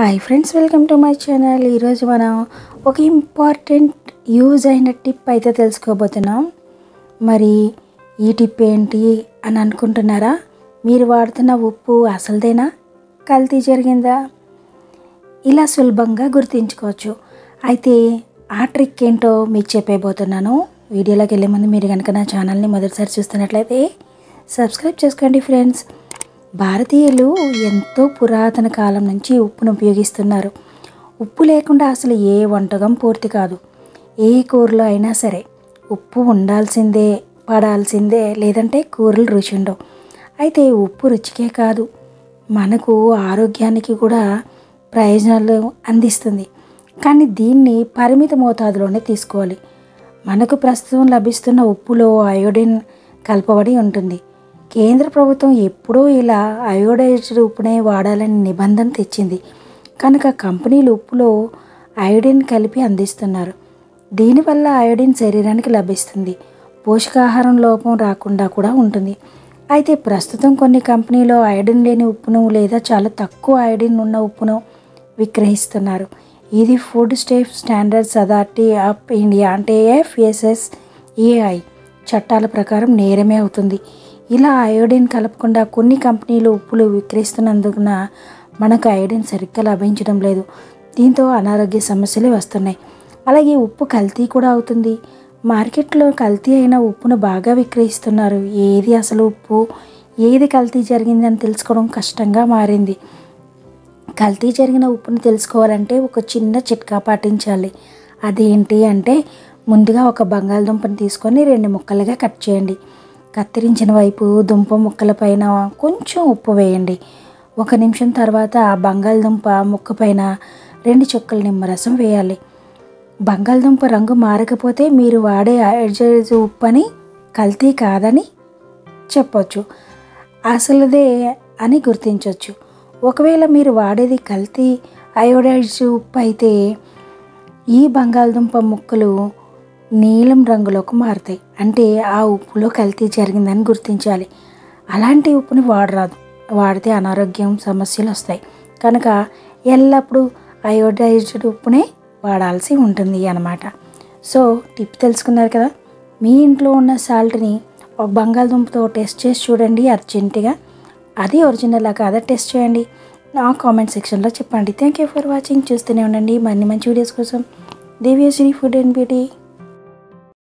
Hi friends, welcome to my channel. ఈరోజు మనం ఒక ఇంపార్టెంట్ యూజ్ అయిన టిప్ అయితే తెలుసుకోబోతున్నాం. మరి ఈ టిప్ ఏంటి అని అనుకుంటున్నారా? మీరు వాడుతున్న ఉప్పు అసలుదేనా, కల్తీ జరిగిందా? ఇలా సులభంగా గుర్తించుకోవచ్చు. అయితే ఆ ట్రిక్ ఏంటో మీకు చెప్పేయబోతున్నాను. వీడియోలోకి వెళ్ళే ముందు మీరు కనుక నా ఛానల్ని మొదటిసారి చూస్తున్నట్లయితే సబ్స్క్రైబ్ చేసుకోండి ఫ్రెండ్స్. భారతీయులు ఎంతో పురాతన కాలం నుంచి ఉప్పును ఉపయోగిస్తున్నారు. ఉప్పు లేకుండా అసలు ఏ వంటకం పూర్తి కాదు. ఏ కూరలో అయినా సరే ఉప్పు ఉండాల్సిందే, పడాల్సిందే, లేదంటే కూరలు రుచి ఉండవు. అయితే ఉప్పు రుచికే కాదు, మనకు ఆరోగ్యానికి కూడా ప్రయోజనాలు అందిస్తుంది. కానీ దీన్ని పరిమిత మోతాదులోనే తీసుకోవాలి. మనకు ప్రస్తుతం లభిస్తున్న ఉప్పులో అయోడిన్ కలపబడి ఉంటుంది. కేంద్ర ప్రభుత్వం ఎప్పుడూ ఇలా అయోడైజ్డ్ ఉప్పునే వాడాలని నిబంధన తెచ్చింది. కనుక కంపెనీలు ఉప్పులో అయోడిన్ కలిపి అందిస్తున్నారు. దీనివల్ల అయోడిన్ శరీరానికి లభిస్తుంది. పోషకాహారం లోపం రాకుండా కూడా ఉంటుంది. అయితే ప్రస్తుతం కొన్ని కంపెనీలు అయోడిన్ లేని ఉప్పును లేదా చాలా తక్కువ అయోడిన్ ఉన్న ఉప్పును విక్రయిస్తున్నారు. ఇది food safety standards authority of India అంటే FSSAI చట్టాల ప్రకారం నేరమే అవుతుంది. ఇలా అయోడిన్ కలపకుండా కొన్ని కంపెనీలు ఉప్పులు విక్రయిస్తున్నందున మనకు అయోడిన్ సరిగ్గా లభించడం లేదు. దీంతో అనారోగ్య సమస్యలు వస్తున్నాయి. అలాగే ఉప్పు కల్తీ కూడా అవుతుంది. మార్కెట్లో కల్తీ అయిన ఉప్పును బాగా విక్రయిస్తున్నారు. ఏది అసలు ఉప్పు, ఏది కల్తీ జరిగిందని తెలుసుకోవడం కష్టంగా మారింది. కల్తీ జరిగిన ఉప్పును తెలుసుకోవాలంటే ఒక చిన్న చిట్కా పాటించాలి. అదేంటి అంటే, ముందుగా ఒక బంగాళదుంపను తీసుకొని 2 ముక్కలుగా కట్ చేయండి. కత్తిరించిన వైపు దుంప ముక్కల పైన కొంచెం ఉప్పు వేయండి. 1 నిమిషం తర్వాత బంగాళదుంప ముక్క పైన 2 చుక్కల నిమ్మరసం వేయాలి. బంగాళదుంప రంగు మారకపోతే మీరు వాడే అయోడైజ్డ్ ఉప్పు అని, కల్తీ కాదని చెప్పొచ్చు, అసలుదే అని గుర్తించవచ్చు. ఒకవేళ మీరు వాడేది కల్తీ అయోడైజ్డ్ ఉప్పు అయితే ఈ బంగాళదుంప ముక్కలు నీలం రంగులోకి మారుతాయి. అంటే ఆ ఉప్పులో కల్తీ జరిగిందని గుర్తించాలి. అలాంటి ఉప్పుని వాడరాదు. వాడితే అనారోగ్యం సమస్యలు వస్తాయి. కనుక ఎల్లప్పుడూ అయోడైజ్డ్ ఉప్పునే వాడాల్సి ఉంటుంది అన్నమాట. సో టిప్ తెలుసుకున్నారు కదా. మీ ఇంట్లో ఉన్న సాల్ట్ని ఒక బంగాళదుంపతో టెస్ట్ చేసి చూడండి అర్జెంటుగా. అది ఒరిజినలా కాదా టెస్ట్ చేయండి. నా కామెంట్ సెక్షన్లో చెప్పండి. Thank you for watching. చూస్తూనే ఉండండి మరిన్ని మంచి వీడియోస్ కోసం. Divyasri food and beauty.